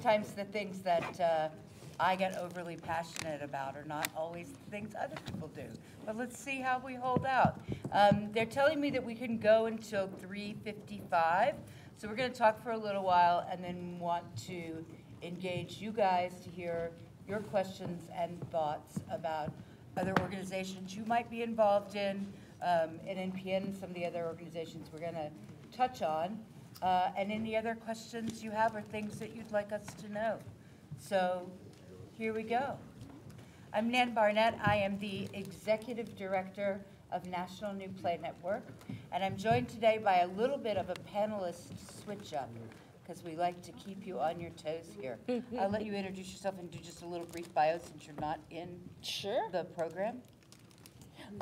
sometimes the things that I get overly passionate about are not always things other people do. But let's see how we hold out. They're telling me that we can go until 3:55. So we're going to talk for a little while and then want to engage you guys to hear your questions and thoughts about other organizations you might be involved in, NNPN and some of the other organizations we're going to touch on, and any other questions you have or things that you'd like us to know. So here we go. I'm Nan Barnett. I am the Executive Director of National New Play Network, and I'm joined today by a little bit of a panelist switch-up, because we like to keep you on your toes here. I'll let you introduce yourself and do just a little brief bio since you're not in the program.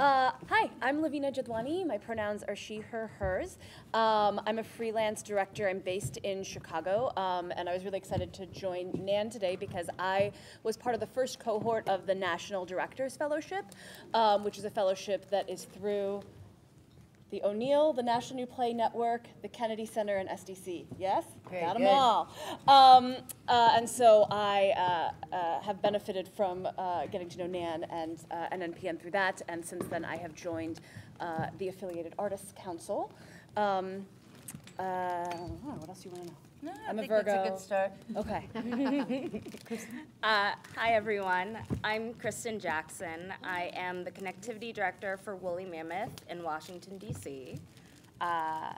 Hi, I'm Lavina Jadwani. My pronouns are she, her, hers. I'm a freelance director. I'm based in Chicago, and I was really excited to join Nan today because I was part of the first cohort of the National Directors Fellowship, which is a fellowship that is through the O'Neill, the National New Play Network, the Kennedy Center, and SDC. Yes? Very got them good. All. And so I have benefited from getting to know Nan and NNPN through that, and since then I have joined the Affiliated Artists Council. I don't know, what else do you want to know? No, I'm a Virgo. That's a good start. Okay. Hi, everyone. I'm Kristen Jackson. I am the Connectivity Director for Woolly Mammoth in Washington, D.C. I'm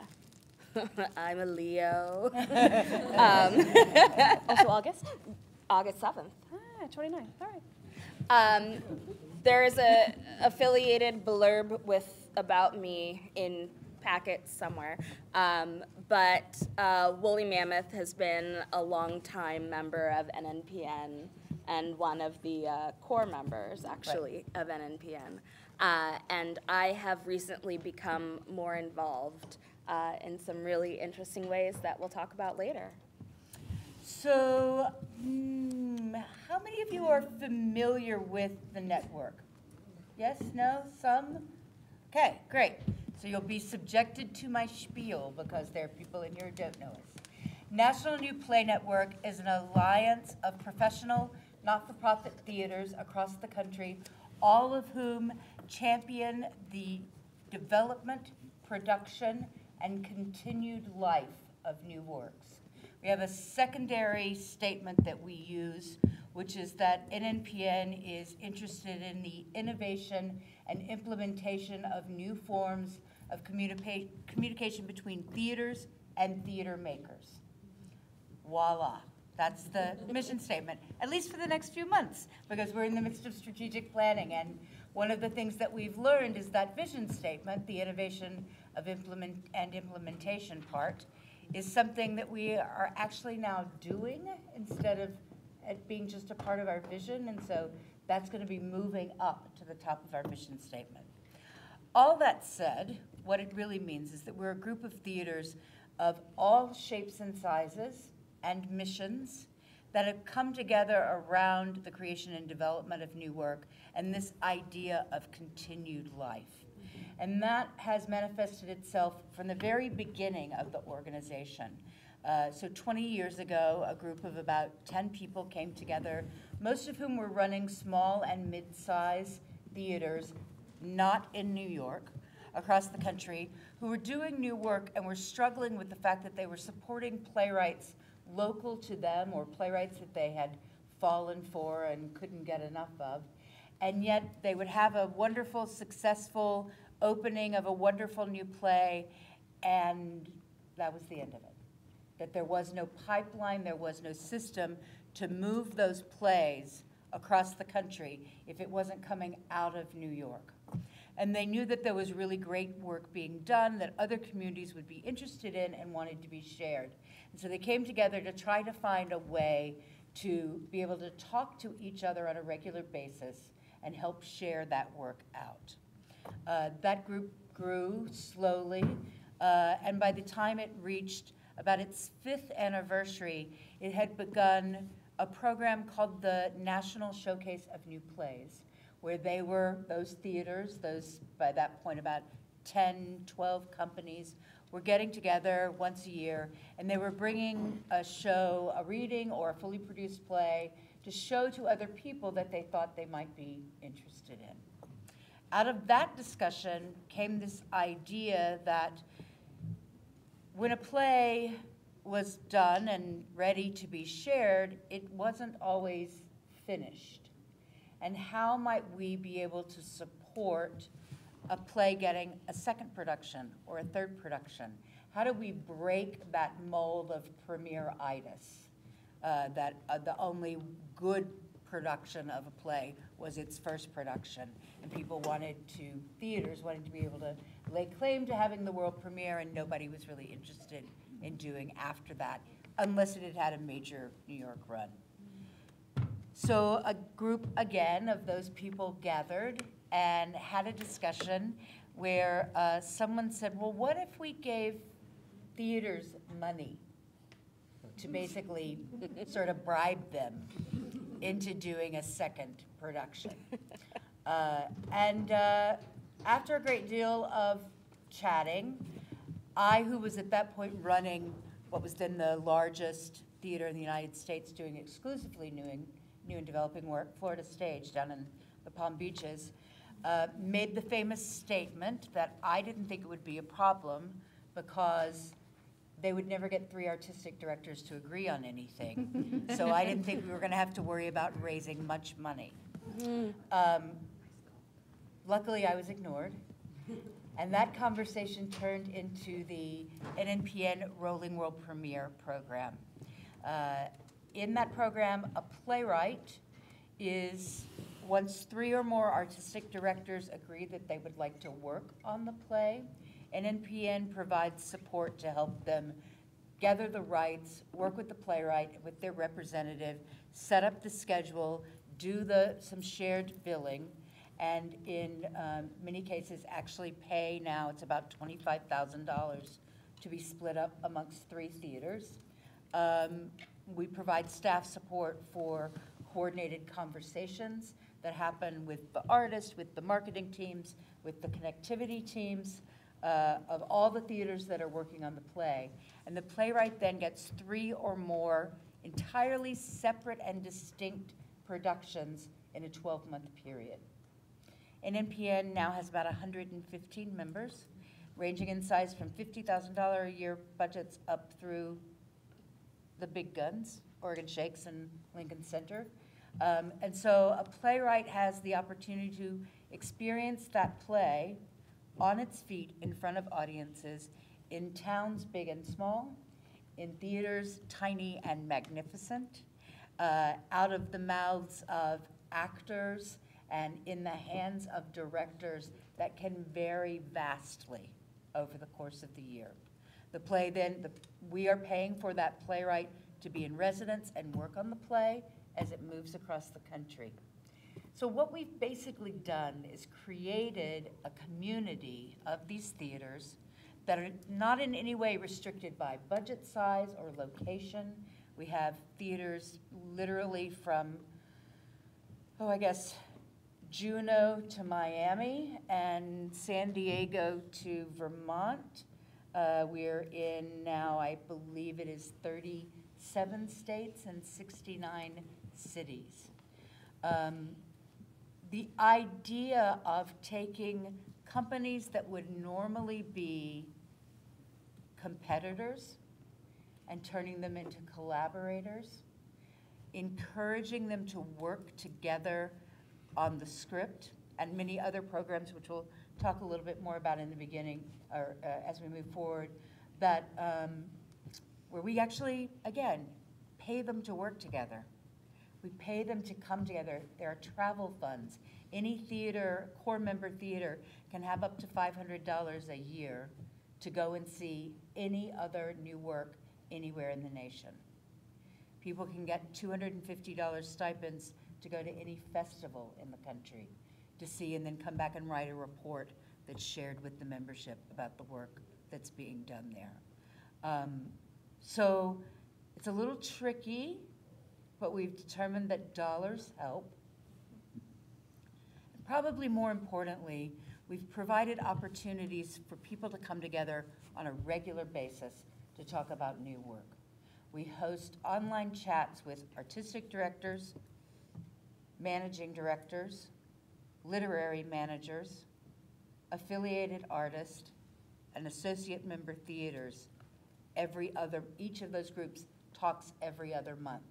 a Leo. Also August 7th. Ah, 29th. All right. There is a affiliated blurb with about me in packets somewhere, but Woolly Mammoth has been a long-time member of NNPN and one of the core members, actually, right, of NNPN. And I have recently become more involved in some really interesting ways that we'll talk about later. So, how many of you are familiar with the network? Yes, no, some? Okay, great. So you'll be subjected to my spiel because there are people in here who don't know us. National New Play Network is an alliance of professional, not-for-profit theaters across the country, all of whom champion the development, production, and continued life of new works. We have a secondary statement that we use, which is that NNPN is interested in the innovation and implementation of new forms of communication between theaters and theater makers. Voila, that's the mission statement, at least for the next few months, because we're in the midst of strategic planning, and one of the things that we've learned is that vision statement, the innovation of implementation part, is something that we are actually now doing instead of it being just a part of our vision, and so that's going to be moving up to the top of our mission statement. All that said, what it really means is that we're a group of theaters of all shapes and sizes and missions that have come together around the creation and development of new work and this idea of continued life. And that has manifested itself from the very beginning of the organization. So 20 years ago, a group of about 10 people came together, most of whom were running small and mid-sized theaters, not in New York, across the country, who were doing new work and were struggling with the fact that they were supporting playwrights local to them or playwrights that they had fallen for and couldn't get enough of. And yet they would have a wonderful, successful opening of a wonderful new play, and that was the end of it. That there was no pipeline, there was no system to move those plays across the country if it wasn't coming out of New York. And they knew that there was really great work being done that other communities would be interested in and wanted to be shared. And so they came together to try to find a way to be able to talk to each other on a regular basis and help share that work out. That group grew slowly, and by the time it reached about its 5th anniversary, it had begun a program called the National Showcase of New Plays, where they were, those theaters, those by that point about 10, 12 companies, were getting together once a year, and they were bringing a show, a reading, or a fully produced play to show to other people that they thought they might be interested in. Out of that discussion came this idea that when a play was done and ready to be shared, it wasn't always finished. And how might we be able to support a play getting a second production or a third production? How do we break that mold of premiere-itis, that the only good production of a play was its first production, and people wanted to, theaters wanted to be able to lay claim to having the world premiere, and nobody was really interested in doing after that, unless it had had a major New York run. So a group, again, of those people gathered and had a discussion where someone said, well, what if we gave theaters money to basically sort of bribe them into doing a second production? After a great deal of chatting, I, who was at that point running what was then the largest theater in the United States doing exclusively new and developing work, Florida Stage down in the Palm Beaches, made the famous statement that I didn't think it would be a problem because they would never get three artistic directors to agree on anything. So I didn't think we were going to have to worry about raising much money. Luckily, I was ignored. And that conversation turned into the NNPN Rolling World Premiere Program. In that program, a playwright is, once three or more artistic directors agree that they would like to work on the play, NNPN provides support to help them gather the rights, work with the playwright, with their representative, set up the schedule, do some shared billing, and in many cases actually pay now, it's about $25,000 to be split up amongst three theaters. We provide staff support for coordinated conversations that happen with the artists, with the marketing teams, with the connectivity teams, of all the theaters that are working on the play. And the playwright then gets three or more entirely separate and distinct productions in a 12-month period. NNPN now has about 115 members, ranging in size from $50,000 a year budgets up through the big guns, Oregon Shakes and Lincoln Center. And so a playwright has the opportunity to experience that play on its feet in front of audiences in towns big and small, in theaters tiny and magnificent, out of the mouths of actors, and in the hands of directors that can vary vastly over the course of the year. The play then, we are paying for that playwright to be in residence and work on the play as it moves across the country. So what we've basically done is created a community of these theaters that are not in any way restricted by budget size or location. We have theaters literally from, oh, I guess, Juneau to Miami and San Diego to Vermont. We're in now, I believe it is 37 states and 69 cities. The idea of taking companies that would normally be competitors and turning them into collaborators, encouraging them to work together on the script and many other programs, which we'll talk a little bit more about in the beginning or as we move forward, that where we actually, again, pay them to work together. We pay them to come together. There are travel funds. Any theater, core member theater, can have up to $500 a year to go and see any other new work anywhere in the nation. People can get $250 stipends to go to any festival in the country to see and then come back and write a report that's shared with the membership about the work that's being done there. So it's a little tricky, but we've determined that dollars help. And probably more importantly, We've provided opportunities for people to come together on a regular basis to talk about new work. We host online chats with artistic directors, managing directors, literary managers, affiliated artists, and associate member theaters. Each of those groups talks every other month.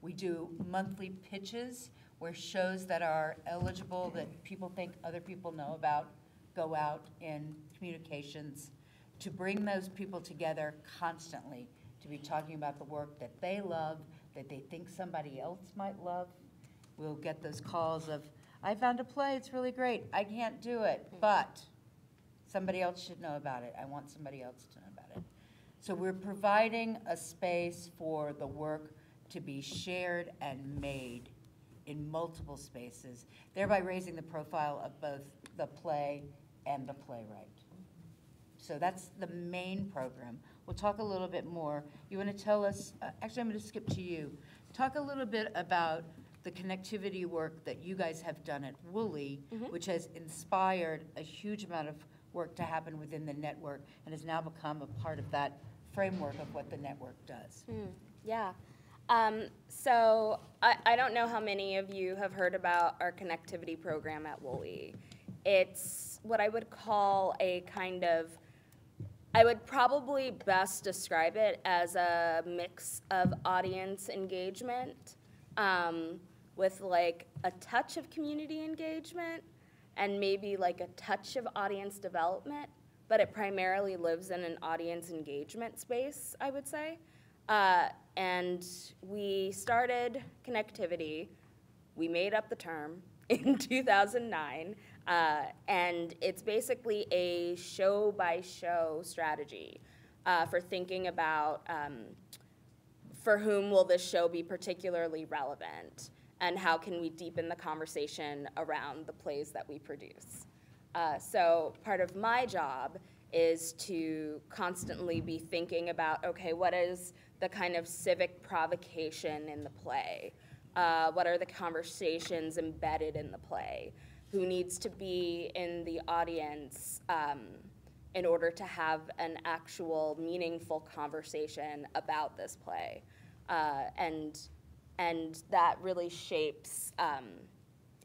We do monthly pitches where shows that are eligible, that people think other people know about, go out in communications to bring those people together constantly to be talking about the work that they love, that they think somebody else might love. We'll get those calls of, I found a play, it's really great, I can't do it, but somebody else should know about it. I want somebody else to know about it. So we're providing a space for the work to be shared and made in multiple spaces, thereby raising the profile of both the play and the playwright. So that's the main program. We'll talk a little bit more. You want to tell us, actually I'm going to skip to you. Talk a little bit about the connectivity work that you guys have done at Woolly, which has inspired a huge amount of work to happen within the network and has now become a part of that framework of what the network does. Yeah. So I don't know how many of you have heard about our connectivity program at Woolly. It's what I would call a kind of, I would probably best describe it as a mix of audience engagement with like a touch of community engagement and maybe like a touch of audience development, but it primarily lives in an audience engagement space, I would say. And we started connectivity, we made up the term, in 2009, and it's basically a show-by-show strategy for thinking about for whom will this show be particularly relevant, and how can we deepen the conversation around the plays that we produce. So part of my job is to constantly be thinking about, okay, what is the kind of civic provocation in the play? What are the conversations embedded in the play? Who needs to be in the audience in order to have an actual meaningful conversation about this play? And that really shapes,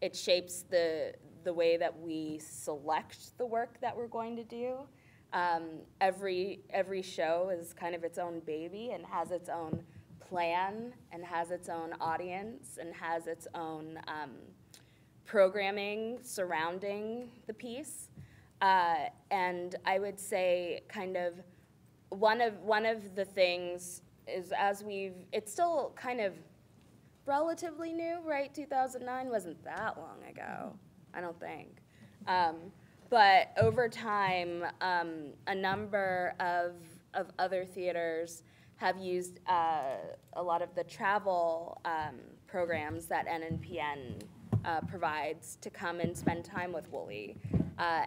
it shapes the way that we select the work that we're going to do. Every show is kind of its own baby and has its own plan and has its own audience and has its own programming surrounding the piece. And I would say kind of one of the things is as it's still kind of relatively new, right? 2009 wasn't that long ago, I don't think. But over time, a number of other theaters have used a lot of the travel programs that NNPN provides to come and spend time with Woolly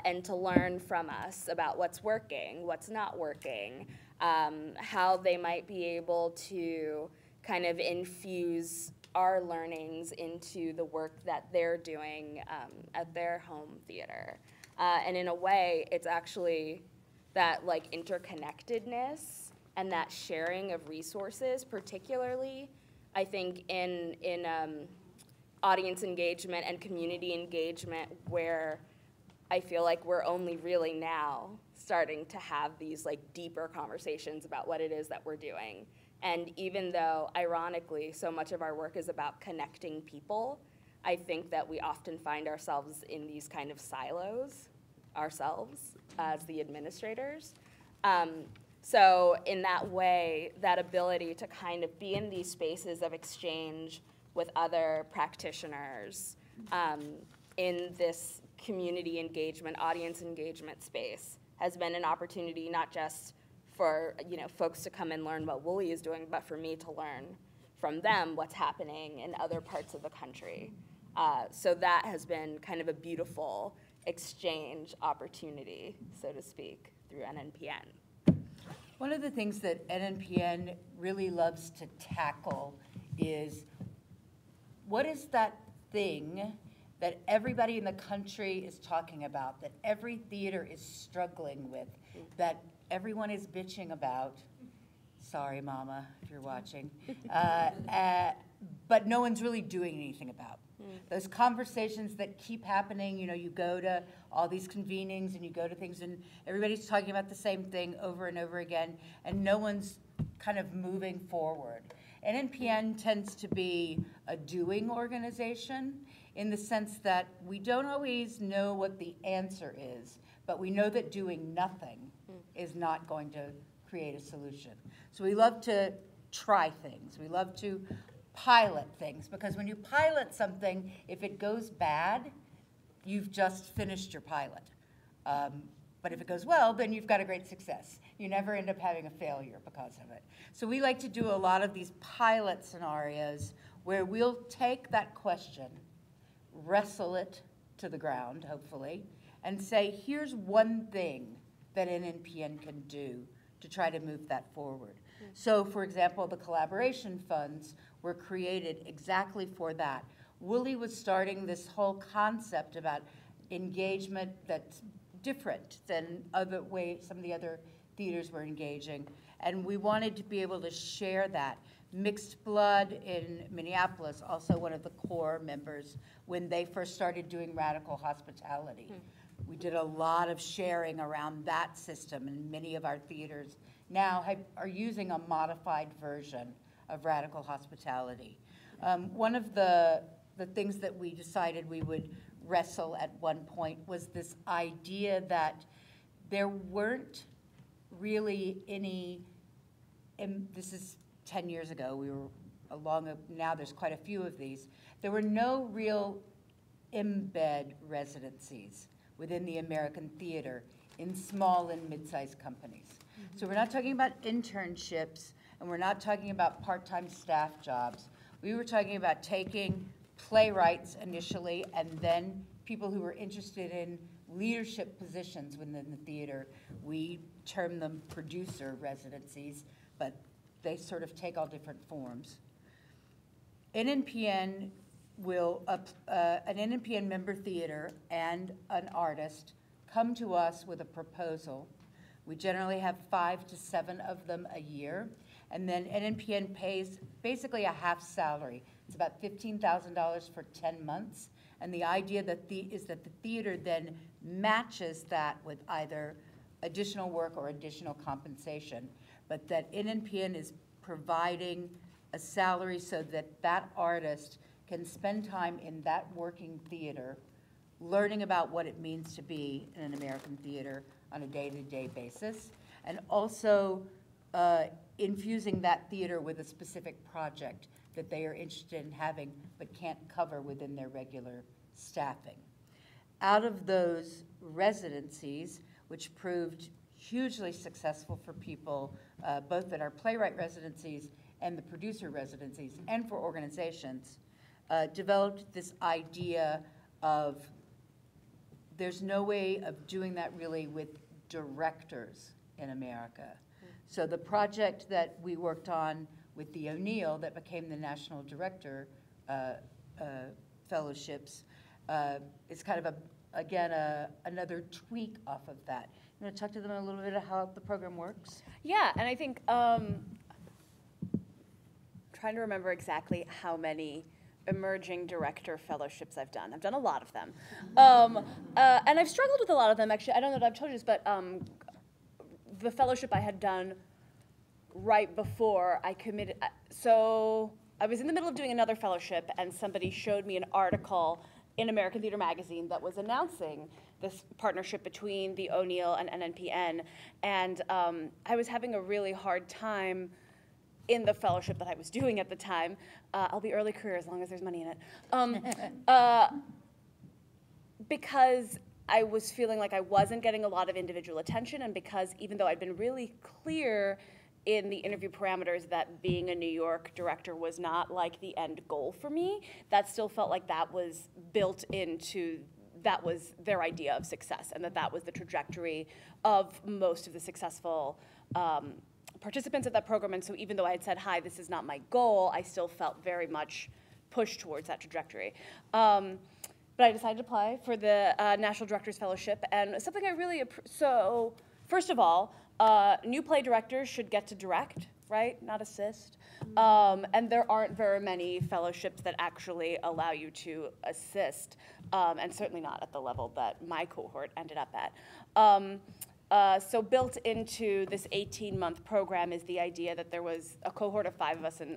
and to learn from us about what's working, what's not working, how they might be able to kind of infuse our learnings into the work that they're doing at their home theater. And in a way, it's actually that like interconnectedness and that sharing of resources, particularly, I think, in audience engagement and community engagement, where I feel like we're only really now starting to have these like deeper conversations about what it is that we're doing. And even though, ironically, so much of our work is about connecting people, I think that we often find ourselves in these kind of silos, ourselves as the administrators. So in that way, that ability to kind of be in these spaces of exchange with other practitioners in this community engagement, audience engagement space has been an opportunity not just for folks to come and learn what Woolly is doing, but for me to learn from them what's happening in other parts of the country. So that has been kind of a beautiful exchange opportunity, so to speak, through NNPN. One of the things that NNPN really loves to tackle is what is that thing that everybody in the country is talking about, that every theater is struggling with, that everyone is bitching about. Sorry, Mama, if you're watching. But no one's really doing anything about. Those conversations that keep happening, you know, you go to all these convenings and you go to things and everybody's talking about the same thing over and over again, and no one's kind of moving forward. NNPN tends to be a doing organization in the sense that we don't always know what the answer is, but we know that doing nothing is not going to create a solution. So we love to try things. We love to pilot things, because when you pilot something, if it goes bad, you've just finished your pilot. But if it goes well, then you've got a great success. You never end up having a failure because of it. So we like to do a lot of these pilot scenarios where we'll take that question, wrestle it to the ground, hopefully, and say, here's one thing that NNPN can do to try to move that forward. So, for example, the collaboration funds were created exactly for that. Woolly was starting this whole concept about engagement that's different than other way some of the other theaters were engaging, and we wanted to be able to share that. Mixed Blood in Minneapolis, also one of the core members, when they first started doing Radical Hospitality. We did a lot of sharing around that system, and many of our theaters now are using a modified version of Radical Hospitality. One of the things that we decided we would wrestle at one point was this idea that there weren't really any, this is 10 years ago, we were along, now there's quite a few of these, there were no real embed residencies within the American theater in small and mid-sized companies. So we're not talking about internships, and we're not talking about part-time staff jobs. We were talking about taking playwrights initially, and then people who were interested in leadership positions within the theater. We term them producer residencies, but they sort of take all different forms. NNPN will, an NNPN member theater and an artist come to us with a proposal. We generally have 5 to 7 of them a year. And then NNPN pays basically a half salary. It's about $15,000 for 10 months. And the idea that is that the theater then matches that with either additional work or additional compensation. But that NNPN is providing a salary so that that artist can spend time in that working theater, learning about what it means to be in an American theater on a day-to-day basis, and also infusing that theater with a specific project that they are interested in having but can't cover within their regular staffing. Out of those residencies, which proved hugely successful for people, both at our playwright residencies and the producer residencies, and for organizations, developed this idea of there's no way of doing that really with directors in America. So the project that we worked on with the O'Neill that became the National Director Fellowships is kind of, another tweak off of that. You want to talk to them a little bit about how the program works? Yeah, and I think, I'm trying to remember exactly how many emerging director fellowships I've done. I've done a lot of them. And I've struggled with a lot of them, actually. I don't know that I've told you this, but the fellowship I had done right before I committed, so I was in the middle of doing another fellowship, and somebody showed me an article in American Theater Magazine that was announcing this partnership between the O'Neill and NNPN, and I was having a really hard time in the fellowship that I was doing at the time. I'll be early career as long as there's money in it. Because I was feeling like I wasn't getting a lot of individual attention, and because even though I'd been really clear in the interview parameters that being a New York director was not like the end goal for me, that still felt like that was built into, that was their idea of success, and that that was the trajectory of most of the successful participants of that program. And so even though I had said, hi, this is not my goal, I still felt very much pushed towards that trajectory. But I decided to apply for the National Directors Fellowship, and something I really, so first of all, new play directors should get to direct, right? Not assist. And there aren't very many fellowships that actually allow you to assist, and certainly not at the level that my cohort ended up at. So built into this 18-month program is the idea that there was a cohort of 5 of us, and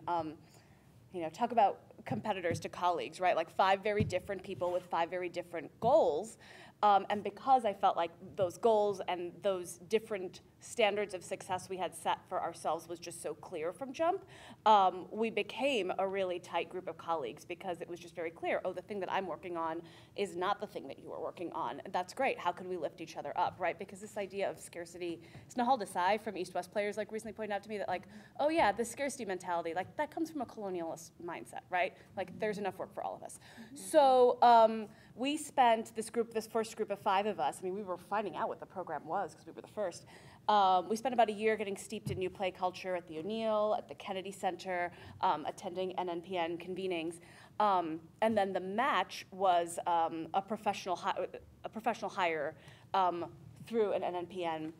you know, talk about competitors to colleagues, right? Like 5 very different people with 5 very different goals. And because I felt like those goals and those different standards of success we had set for ourselves was just so clear from jump, we became a really tight group of colleagues because it was just very clear, oh, the thing that I'm working on is not the thing that you are working on. That's great. How can we lift each other up, right? Because this idea of scarcity, it's Nahal Desai from East West Players like recently pointed out to me that like, oh yeah, the scarcity mentality, like that comes from a colonialist mindset, right? Like there's enough work for all of us. So we spent this first group of 5 of us, I mean, we were finding out what the program was because we were the first. We spent about a year getting steeped in new play culture at the O'Neill, at the Kennedy Center, attending NNPN convenings. And then the match was a professional hire through an NNPN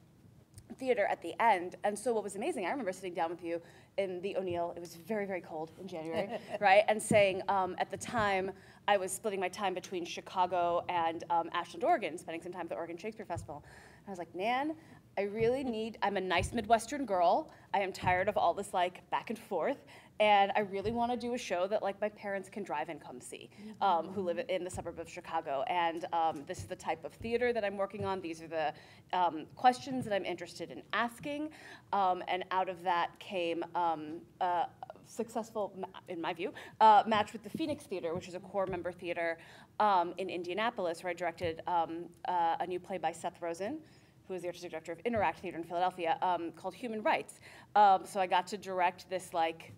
theater at the end. And so what was amazing, I remember sitting down with you in the O'Neill, it was very, very cold in January, right? And saying, at the time, I was splitting my time between Chicago and Ashland, Oregon, spending some time at the Oregon Shakespeare Festival. And I was like, Nan, I really need, I'm a nice Midwestern girl. I am tired of all this like back and forth. And I really want to do a show that like my parents can drive and come see, who live in the suburb of Chicago. And this is the type of theater that I'm working on. These are the questions that I'm interested in asking. And out of that came a successful, in my view, match with the Phoenix Theater, which is a core member theater in Indianapolis, where I directed a new play by Seth Rosen, who was the artistic director of Interact Theater in Philadelphia, called Human Rights. So I got to direct this like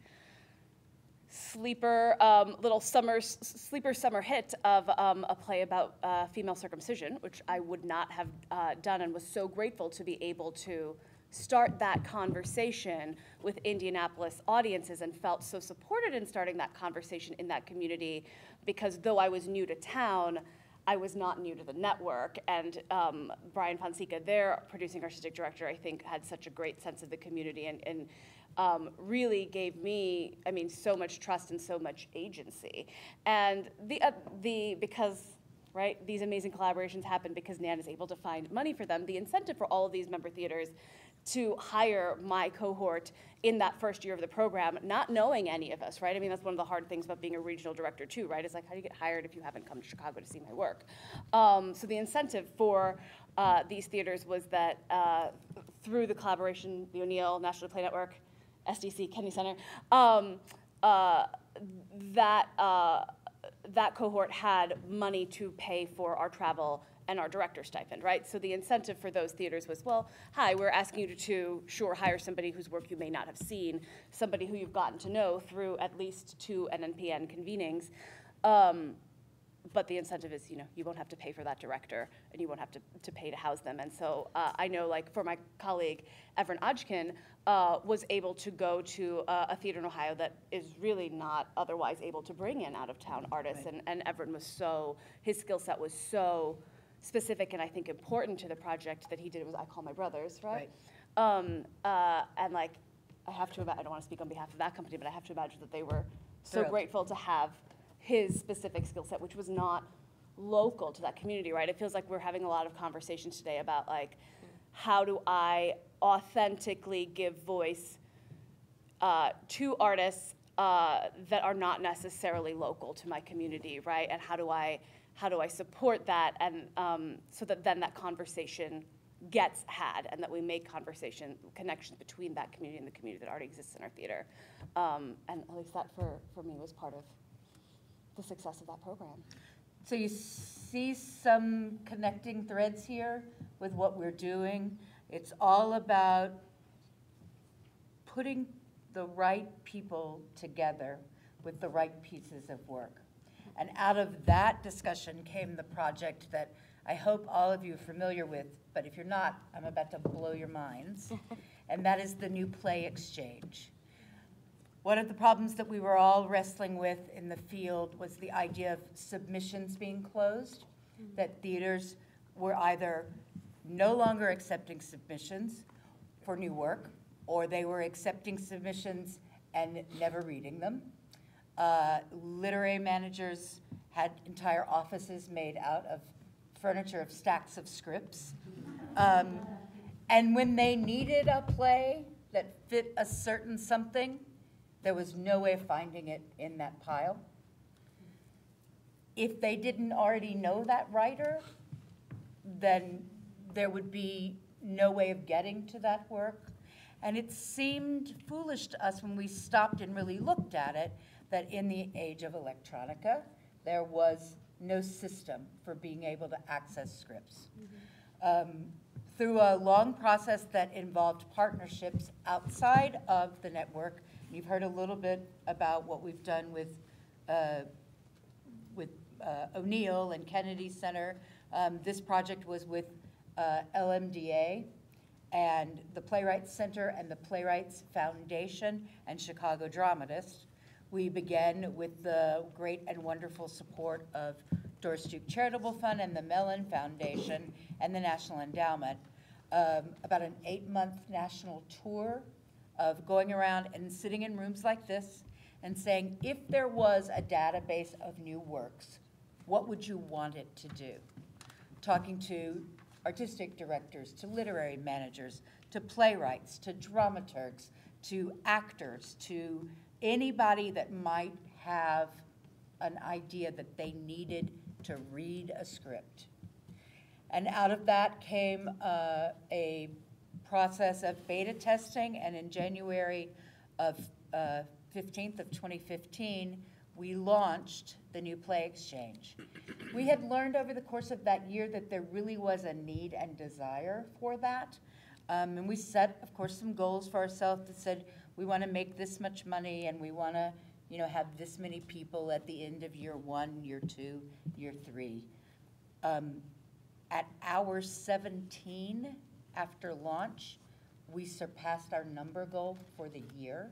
sleeper little sleeper summer hit of a play about female circumcision, which I would not have done, and was so grateful to be able to start that conversation with Indianapolis audiences, and felt so supported in starting that conversation in that community, because though I was new to town, I was not new to the network, and Brian Fonseca, their producing artistic director, I think had such a great sense of the community, and really gave me, I mean, so much trust and so much agency. And because, right, these amazing collaborations happen because Nan is able to find money for them, the incentive for all of these member theaters to hire my cohort in that first year of the program, not knowing any of us, right? I mean, that's one of the hard things about being a regional director too, right? It's like, how do you get hired if you haven't come to Chicago to see my work? So the incentive for these theaters was that through the collaboration, the O'Neill, National Play Network, SDC, Kennedy Center, that cohort had money to pay for our travel and our director stipend, right? So the incentive for those theaters was, well, hi, we're asking you to sure hire somebody whose work you may not have seen, somebody who you've gotten to know through at least 2 NNPN convenings. But the incentive is, you know, you won't have to pay for that director, and you won't have to pay to house them. And so I know, like, for my colleague, Everett Ojdkin, was able to go to a theater in Ohio that is really not otherwise able to bring in out-of-town artists. Right. And Everett was so, his skill set was so specific and I think important to the project that he did. It was I Call My Brothers, right? Right. And like, I don't want to speak on behalf of that company, but I have to imagine that they were so grateful to have his specific skill set, which was not local to that community, right? It feels like we're having a lot of conversations today about like, how do I authentically give voice to artists that are not necessarily local to my community, right? And how do I support that, and so that then that conversation gets had, and that we make connections between that community and the community that already exists in our theater. And at least that for me was part of the success of that program. So you see some connecting threads here with what we're doing. It's all about putting the right people together with the right pieces of work. And out of that discussion came the project that I hope all of you are familiar with, but if you're not, I'm about to blow your minds. And that is the New Play Exchange. One of the problems that we were all wrestling with in the field was the idea of submissions being closed, that theaters were either no longer accepting submissions for new work, or they were accepting submissions and never reading them. Literary managers had entire offices made out of furniture of stacks of scripts. And when they needed a play that fit a certain something, there was no way of finding it in that pile. If they didn't already know that writer, then there would be no way of getting to that work. And it seemed foolish to us when we stopped and really looked at it that in the age of electronica, there was no system for being able to access scripts. Through a long process that involved partnerships outside of the network, you've heard a little bit about what we've done with O'Neill and Kennedy Center. This project was with LMDA and the Playwrights Center and the Playwrights Foundation and Chicago Dramatists. We began with the great and wonderful support of Doris Duke Charitable Fund and the Mellon Foundation and the National Endowment. About an 8-month national tour of going around and sitting in rooms like this and saying, if there was a database of new works, what would you want it to do? Talking to artistic directors, to literary managers, to playwrights, to dramaturgs, to actors, to anybody that might have an idea that they needed to read a script. And out of that came a process of beta testing, and in January of 15th of 2015, we launched the New Play Exchange. We had learned over the course of that year that there really was a need and desire for that. And we set, of course, some goals for ourselves that said, we want to make this much money, and we want to, you know, have this many people at the end of year 1, year 2, year 3. At hour 17 after launch, we surpassed our number goal for the year.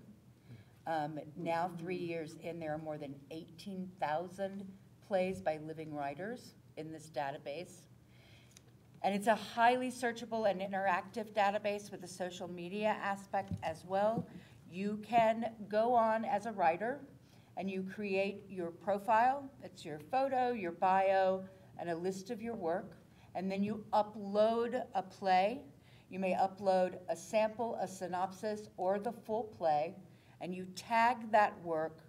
Now 3 years in, there are more than 18,000 plays by living writers in this database. And it's a highly searchable and interactive database with a social media aspect as well. You can go on as a writer and you create your profile. It's your photo, your bio, and a list of your work. And then you upload a play. You may upload a sample, a synopsis, or the full play, and you tag that work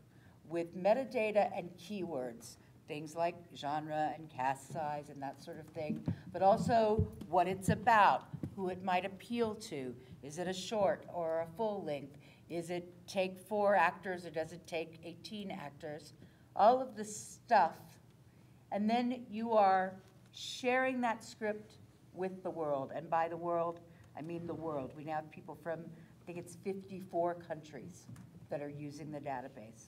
with metadata and keywords, things like genre and cast size and that sort of thing, but also what it's about, who it might appeal to. Is it a short or a full length? Is it take 4 actors or does it take 18 actors? All of this stuff. And then you are sharing that script with the world. And by the world, I mean the world. We now have people from, I think it's 54 countries that are using the database.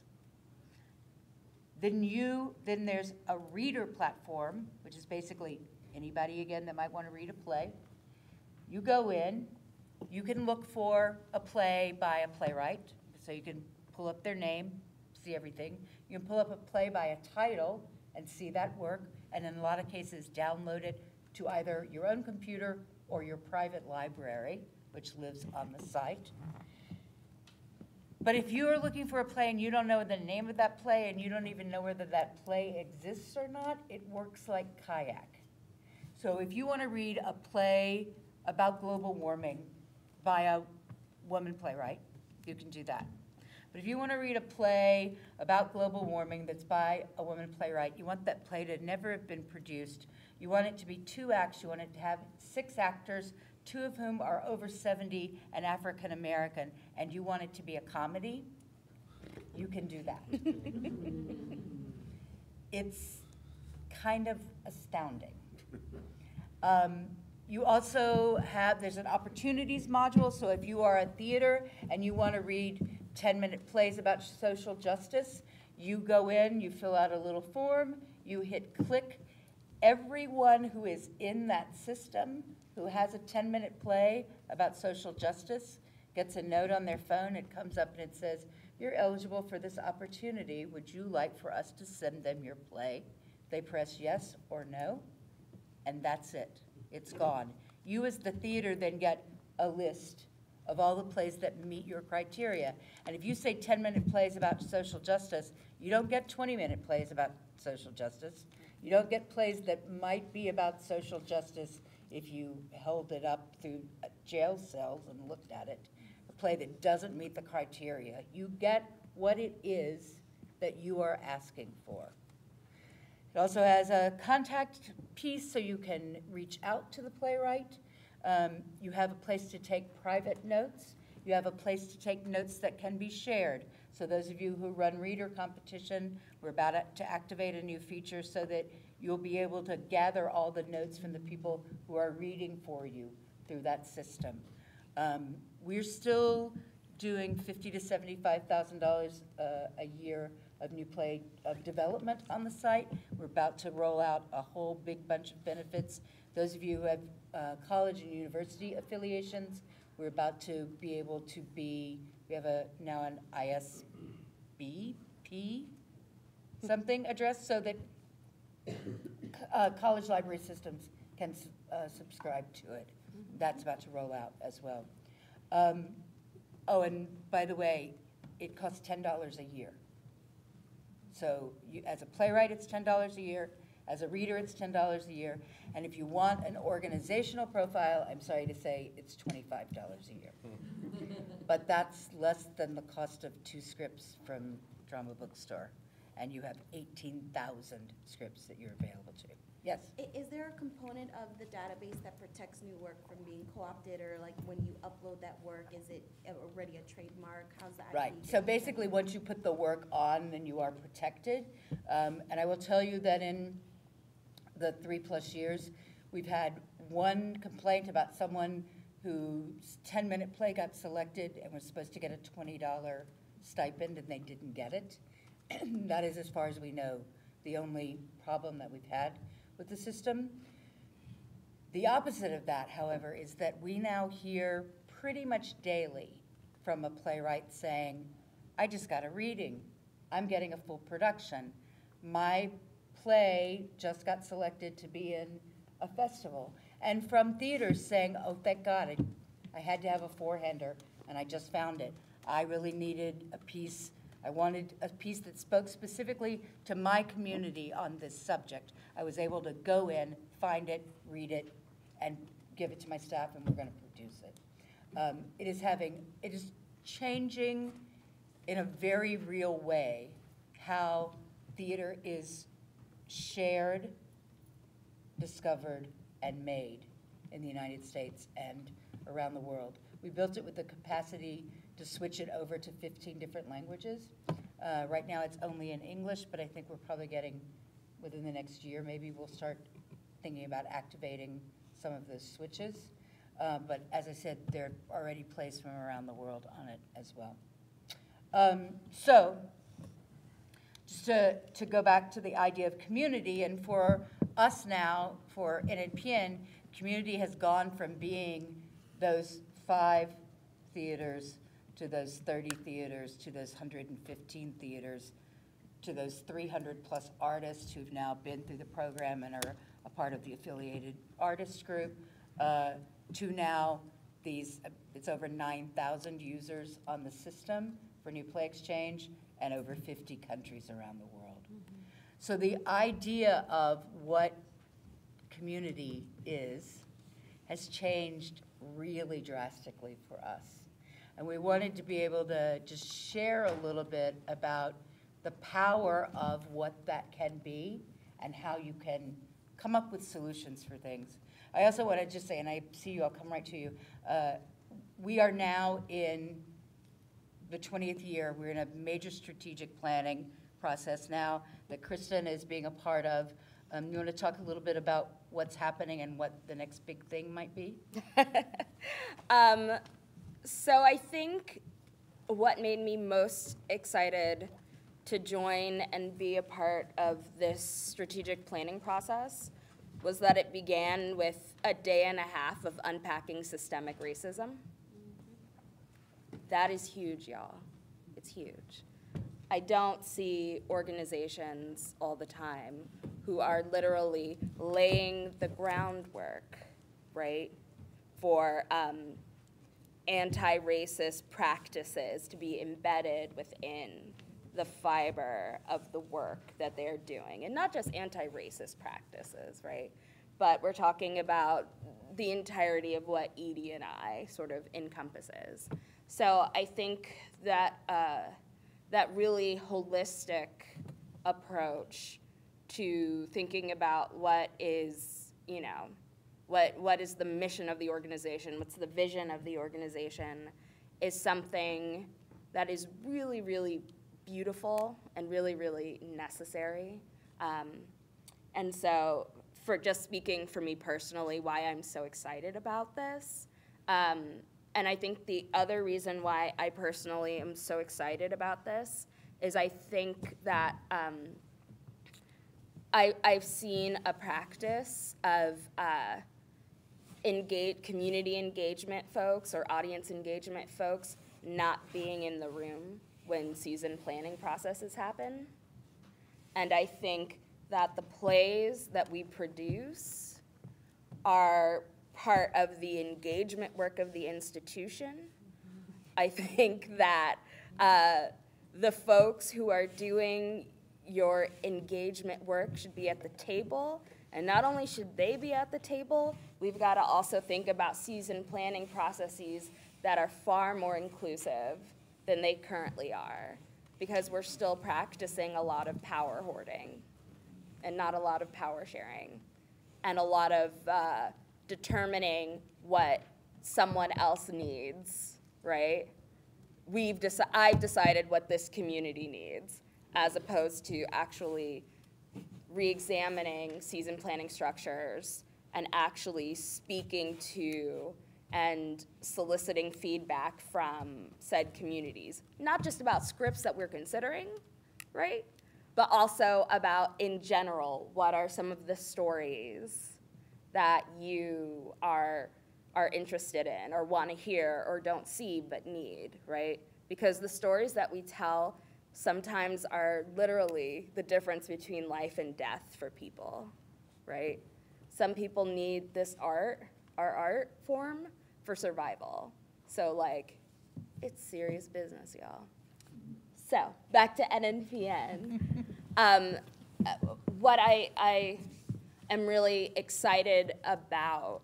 Then there's a reader platform, which is basically anybody, again, that might want to read a play. You go in, you can look for a play by a playwright, so you can pull up their name, see everything. You can pull up a play by a title and see that work, and in a lot of cases download it to either your own computer or your private library, which lives on the site. But if you are looking for a play and you don't know the name of that play and you don't even know whether that play exists or not, it works like Kayak. So if you want to read a play about global warming by a woman playwright, you can do that. But if you want to read a play about global warming that's by a woman playwright, you want that play to never have been produced. You want it to be 2 acts. You want it to have 6 actors, 2 of whom are over 70 and African American, and you want it to be a comedy, you can do that. It's kind of astounding. You also have, there's an opportunities module, so if you are a theater and you want to read 10-minute plays about social justice, you go in, you fill out a little form, you hit click. Everyone who is in that system who has a 10-minute play about social justice gets a note on their phone. It comes up and it says, you're eligible for this opportunity. Would you like for us to send them your play? They press yes or no, and that's it. It's gone. You as the theater then get a list of all the plays that meet your criteria. And if you say 10-minute plays about social justice, you don't get 20-minute plays about social justice. You don't get plays that might be about social justice if you held it up through jail cells and looked at it. A play that doesn't meet the criteria. You get what it is that you are asking for. It also has a contact piece so you can reach out to the playwright. You have a place to take private notes. You have a place to take notes that can be shared. So those of you who run reader competition, we're about to activate a new feature so that you'll be able to gather all the notes from the people who are reading for you through that system. We're still doing $50,000 to $75,000 a year of new play of development on the site. We're about to roll out a whole big bunch of benefits. Those of you who have college and university affiliations, we're about to be able to be, we have a now an ISBP something address so that college library systems can subscribe to it. That's about to roll out as well. Oh, and by the way, it costs $10 a year. So you, as a playwright, it's $10 a year. As a reader, it's $10 a year. And if you want an organizational profile, I'm sorry to say, it's $25 a year. But that's less than the cost of 2 scripts from Drama Bookstore. And you have 18,000 scripts that you're available to. Yes? Is there a component of the database that protects new work from being co-opted, or like when you upload that work, is it already a trademark? How's that? Right, so basically once you put the work on, then you are protected. And I will tell you that in the 3+ years, we've had one complaint about someone whose 10-minute play got selected and was supposed to get a $20 stipend and they didn't get it. That is, as far as we know, the only problem that we've had with the system. The opposite of that, however, is that we now hear pretty much daily from a playwright saying, I just got a reading. I'm getting a full production. My play just got selected to be in a festival. And from theaters saying, oh, thank God, I had to have a four-hander, and I just found it. I really needed a piece. I wanted a piece that spoke specifically to my community on this subject. I was able to go in, find it, read it, and give it to my staff, and we're going to produce it. It is changing in a very real way how theater is shared, discovered, and made in the United States and around the world. We built it with the capacity to switch it over to 15 different languages. Right now it's only in English, but I think we're probably getting, within the next year, maybe we'll start thinking about activating some of those switches. But as I said, there are already plays from around the world on it as well. So just to go back to the idea of community, and for us now, for NNPN, community has gone from being those 5 theaters to those 30 theaters, to those 115 theaters, to those 300+ artists who've now been through the program and are a part of the affiliated artists group, to now these, it's over 9,000 users on the system for New Play Exchange and over 50 countries around the world. Mm-hmm. So the idea of what community is has changed really drastically for us. And we wanted to be able to just share a little bit about the power of what that can be and how you can come up with solutions for things. I also want to just say, and I see you, I'll come right to you. We are now in the 20th year. We're in a major strategic planning process now that Kristen is being a part of. You want to talk a little bit about what's happening and what the next big thing might be? So I think what made me most excited to join and be a part of this strategic planning process was that it began with a day and a half of unpacking systemic racism. That is huge, y'all. it's huge. I don't see organizations all the time who are literally laying the groundwork, right, for anti-racist practices to be embedded within the fiber of the work that they're doing. And not just anti-racist practices, right? But we're talking about the entirety of what ED&I sort of encompasses. So I think that that really holistic approach to thinking about what is, you know, what is the mission of the organization, what's the vision of the organization, is something that is really, really beautiful and really, really necessary. And so, for just speaking for me personally, why I'm so excited about this. And I think the other reason why I personally am so excited about this is I think that I've seen a practice of community engagement folks or audience engagement folks not being in the room when season planning processes happen. And I think that the plays that we produce are part of the engagement work of the institution. I think that the folks who are doing your engagement work should be at the table. And not only should they be at the table, we've got to also think about season planning processes that are far more inclusive than they currently are, because we're still practicing a lot of power hoarding and not a lot of power sharing and a lot of determining what someone else needs, right? I've decided what this community needs, as opposed to actually re-examining season planning structures and actually speaking to and soliciting feedback from said communities, not just about scripts that we're considering, right? But also about, in general, what are some of the stories that you are interested in or want to hear or don't see but need, right? Because the stories that we tell sometimes are literally the difference between life and death for people, right? Some people need this art, our art form, for survival. So like, it's serious business, y'all. So back to NNPN. What I am really excited about,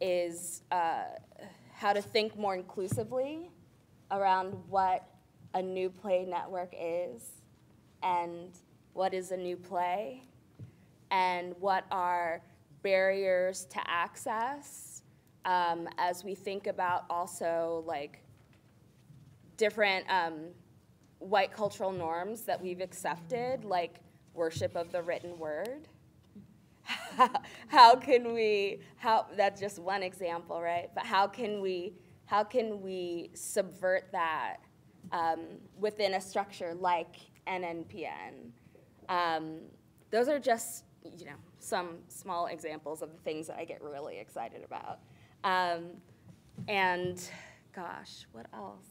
is how to think more inclusively around what a new play network is, and what is a new play, and what are barriers to access, as we think about also like different white cultural norms that we've accepted, like worship of the written word. That's just one example, right? But how can we subvert that within a structure like NNPN? Those are just, you know, some small examples of the things that I get really excited about. And gosh, what else?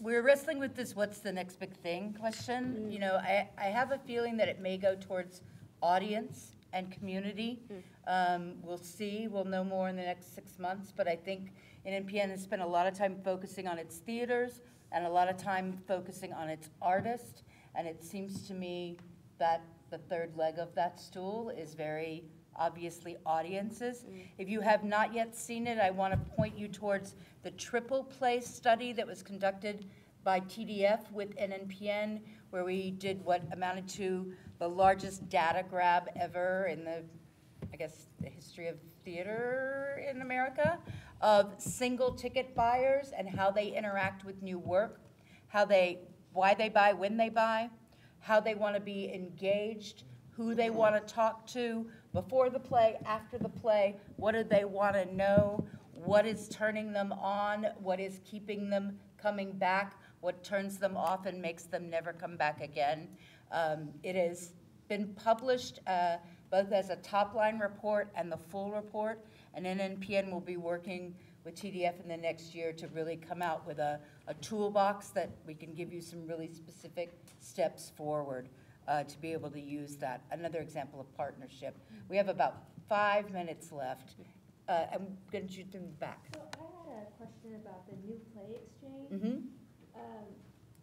We're wrestling with this what's the next big thing question. Mm-hmm. You know, I have a feeling that it may go towards audience and community. Mm-hmm. We'll see. We'll know more in the next 6 months. But I think NNPN has spent a lot of time focusing on its theaters and a lot of time focusing on its artists. And it seems to me that the third leg of that stool is very obviously audiences. Mm-hmm. If you have not yet seen it, I want to point you towards the triple play study that was conducted by TDF with NNPN, where we did what amounted to the largest data grab ever in the, I guess, the history of theater in America, of single ticket buyers and how they interact with new work, why they buy, when they buy, how they want to be engaged, who they want to talk to before the play, after the play, what do they want to know, what is turning them on, what is keeping them coming back, what turns them off and makes them never come back again. It has been published both as a top-line report and the full report, and NNPN will be working with TDF in the next year to really come out with a toolbox that we can give you some really specific steps forward to be able to use that. Another example of partnership. We have about 5 minutes left. I'm going to shoot them back. So I had a question about the New Play Exchange. Mm-hmm.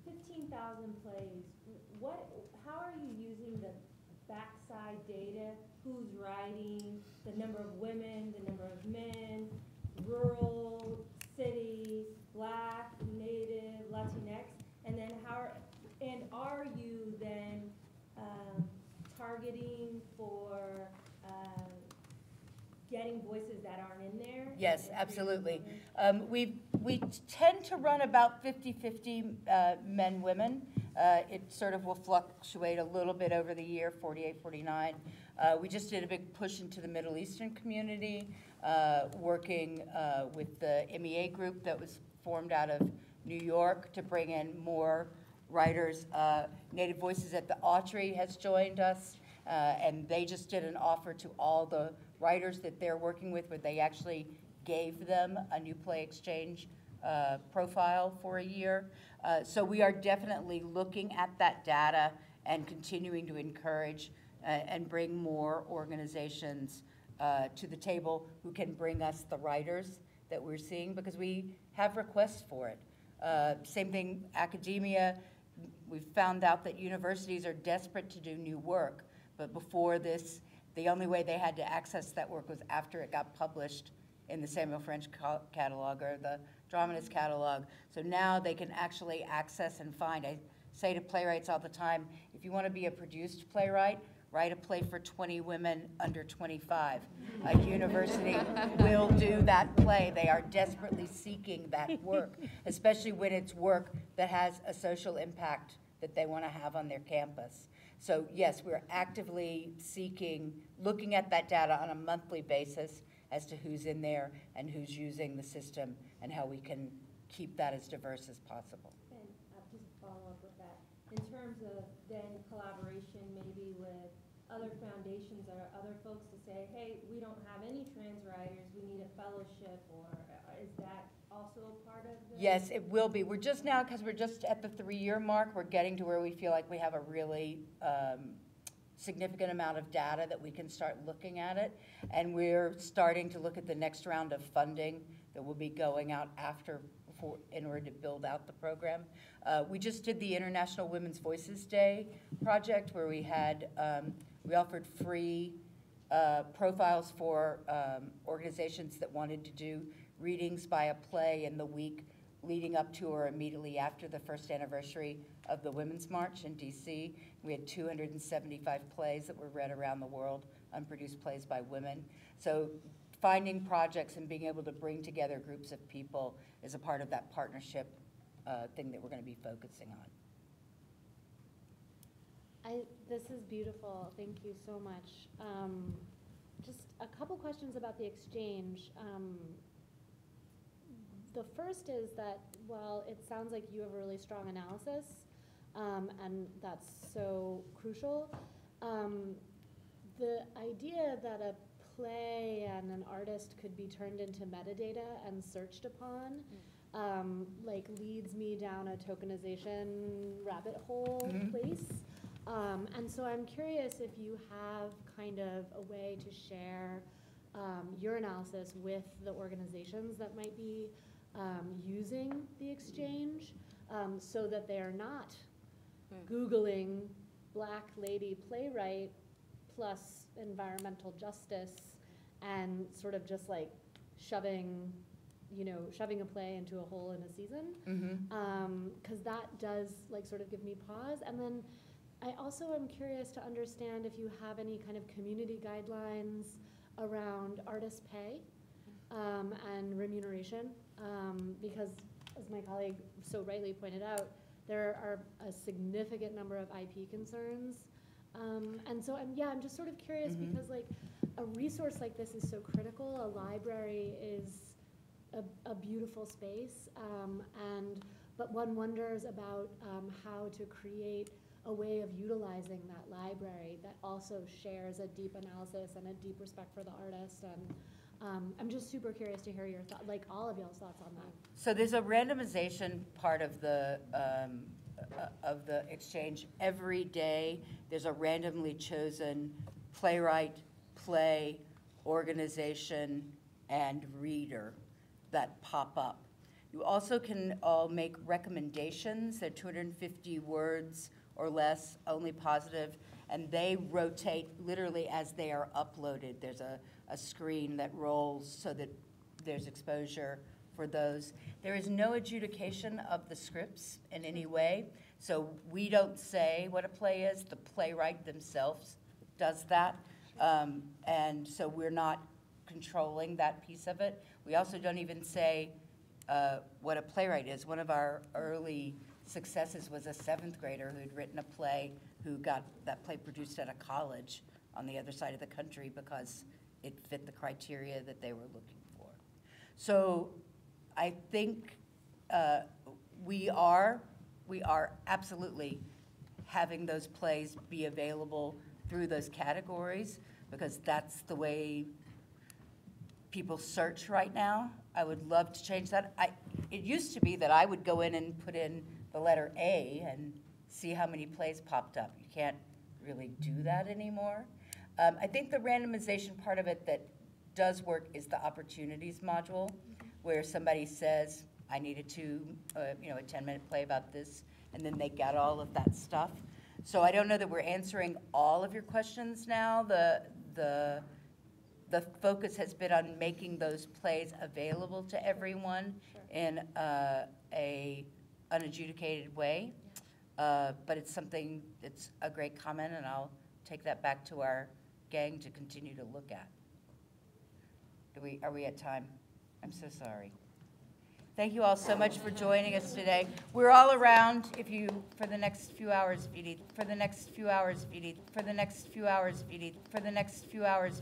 15,000 plays. How are you using the backside data? Who's writing? The number of women, the number of men, rural, city, Black, Native, Latinx, and then are you then targeting for getting voices that aren't in there? Yes, absolutely. We tend to run about 50-50 men, women. It sort of will fluctuate a little bit over the year, 48, 49. We just did a big push into the Middle Eastern community, working with the MEA group that was formed out of New York to bring in more writers. Native Voices at the Autry has joined us, and they just did an offer to all the writers that they're working with, where they actually gave them a New Play Exchange profile for a year. So we are definitely looking at that data and continuing to encourage and bring more organizations to the table who can bring us the writers that we're seeing, because we have requests for it. Same thing, academia. We've found out that universities are desperate to do new work, but before this, the only way they had to access that work was after it got published in the Samuel French catalog or the Dramatist catalog. So now they can actually access and find. I say to playwrights all the time, if you want to be a produced playwright, write a play for 20 women under 25. A university will do that play. They are desperately seeking that work, especially when it's work that has a social impact that they want to have on their campus. So yes, we're actively seeking, looking at that data on a monthly basis as to who's in there and who's using the system and how we can keep that as diverse as possible. And I'll just follow up with that. In terms of then collaboration maybe with other foundations or other folks to say, hey, we don't have any trans writers, we need a fellowship, or is that also a part of this? Yes, it will be. We're just now, because we're just at the 3-year mark, we're getting to where we feel like we have a really significant amount of data that we can start looking at it. And we're starting to look at the next round of funding that will be going out after in order to build out the program. We just did the International Women's Voices Day project, where we had we offered free profiles for organizations that wanted to do readings by a play in the week leading up to or immediately after the first anniversary of the Women's March in DC. We had 275 plays that were read around the world, unproduced plays by women. So finding projects and being able to bring together groups of people is a part of that partnership thing that we're going to be focusing on. This is beautiful. Thank you so much. Just a couple questions about the exchange. The first is that while it sounds like you have a really strong analysis, and that's so crucial, the idea that a play and an artist could be turned into metadata and searched upon like leads me down a tokenization rabbit hole place. And so I'm curious if you have kind of a way to share your analysis with the organizations that might be using the exchange, so that they are not Googling Black lady playwright plus environmental justice and sort of just like shoving a play into a hole in a season, because that does like sort of give me pause. And then I also am curious to understand if you have any kind of community guidelines around artist pay and remuneration, because as my colleague so rightly pointed out, there are a significant number of IP concerns. And so I'm just sort of curious because like a resource like this is so critical. A library is a beautiful space, but one wonders about how to create a way of utilizing that library that also shares a deep analysis and a deep respect for the artist, and I'm just super curious to hear your thoughts, like all of y'all's thoughts on that. So there's a randomization part of the exchange. Every day there's a randomly chosen playwright, play, organization, and reader that pop up. You also can all make recommendations. They're 250 words or less, only positive, and they rotate literally as they are uploaded. There's a screen that rolls so that there's exposure for those. There is no adjudication of the scripts in any way, so we don't say what a play is. The playwright themselves does that, and so we're not controlling that piece of it. We also don't even say what a playwright is. One of our early successes was a 7th grader who had written a play, who got that play produced at a college on the other side of the country because it fit the criteria that they were looking for. So I think we are absolutely having those plays be available through those categories, because that's the way people search right now. I would love to change that. It used to be that I would go in and put in the letter A and see how many plays popped up. You can't really do that anymore. I think the randomization part of it that does work is the opportunities module, where somebody says, I need a 10-minute play about this, and then they get all of that stuff. So I don't know that we're answering all of your questions now. The focus has been on making those plays available to everyone in a unadjudicated way. But it's something that's a great comment, and I'll take that back to our gang to continue to look at. Are we at time? I'm so sorry. Thank you all so much for joining us today. We're all around for the next few hours,